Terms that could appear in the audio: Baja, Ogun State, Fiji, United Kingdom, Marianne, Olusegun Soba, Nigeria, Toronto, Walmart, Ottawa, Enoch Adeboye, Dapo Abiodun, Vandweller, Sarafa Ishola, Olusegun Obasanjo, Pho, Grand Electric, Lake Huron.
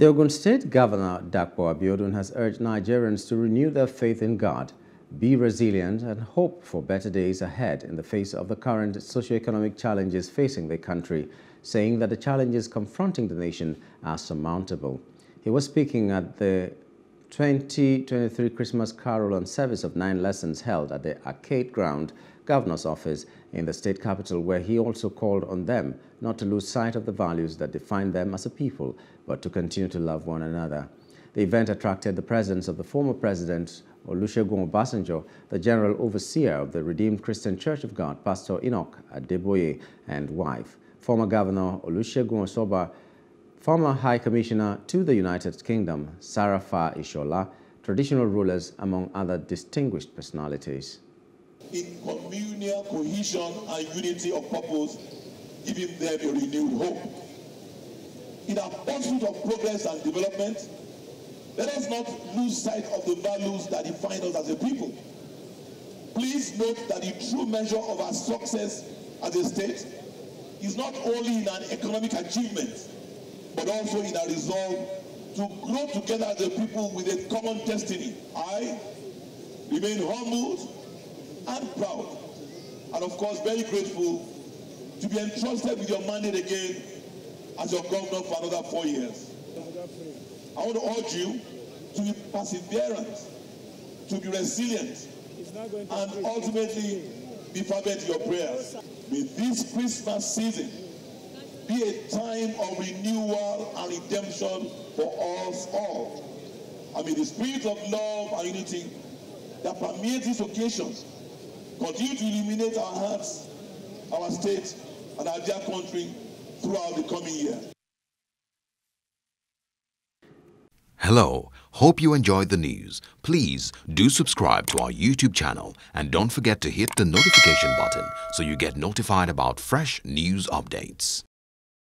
The Ogun State Governor, Dapo Abiodun, has urged Nigerians to renew their faith in God, be resilient and hope for better days ahead in the face of the current socio-economic challenges facing the country, saying that the challenges confronting the nation are surmountable. He was speaking at the 2023 Christmas Carol and service of 9 lessons held at the Arcade Ground Governor's Office in the state capital, where he also called on them not to lose sight of the values that define them as a people, but to continue to love one another. The event attracted the presence of the former president, Olusegun Obasanjo, the general overseer of the Redeemed Christian Church of God, Pastor Enoch Adeboye, and wife, former Governor Olusegun Soba, former High Commissioner to the United Kingdom, Sarafa Ishola, traditional rulers, among other distinguished personalities. In communal cohesion and unity of purpose, giving them a renewed hope. In our pursuit of progress and development, let us not lose sight of the values that define us as a people. Please note that the true measure of our success as a state is not only in an economic achievement, but also in our resolve to grow together as a people with a common destiny. I remain humbled and proud, and of course very grateful to be entrusted with your mandate again as your governor for another 4 years. I want to urge you to be perseverant, to be resilient, and ultimately be fervent in your prayers. May this Christmas season be a time of renewal and redemption for us all. And may the spirit of love and unity that permeates these occasions continue to illuminate our hearts, our state, and our dear country throughout the coming year. Hello, hope you enjoyed the news. Please do subscribe to our YouTube channel and don't forget to hit the notification button so you get notified about fresh news updates.